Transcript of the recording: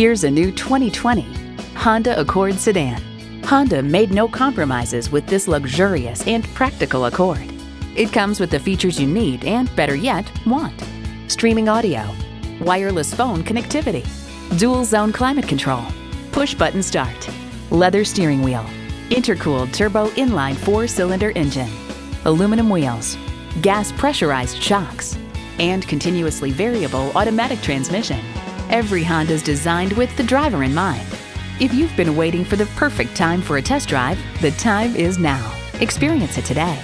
Here's a new 2020 Honda Accord sedan. Honda made no compromises with this luxurious and practical Accord. It comes with the features you need and, better yet, want. Streaming audio, wireless phone connectivity, dual zone climate control, push button start, leather steering wheel, intercooled turbo inline 4-cylinder engine, aluminum wheels, gas pressurized shocks, and continuously variable automatic transmission. Every Honda is designed with the driver in mind. If you've been waiting for the perfect time for a test drive, the time is now. Experience it today.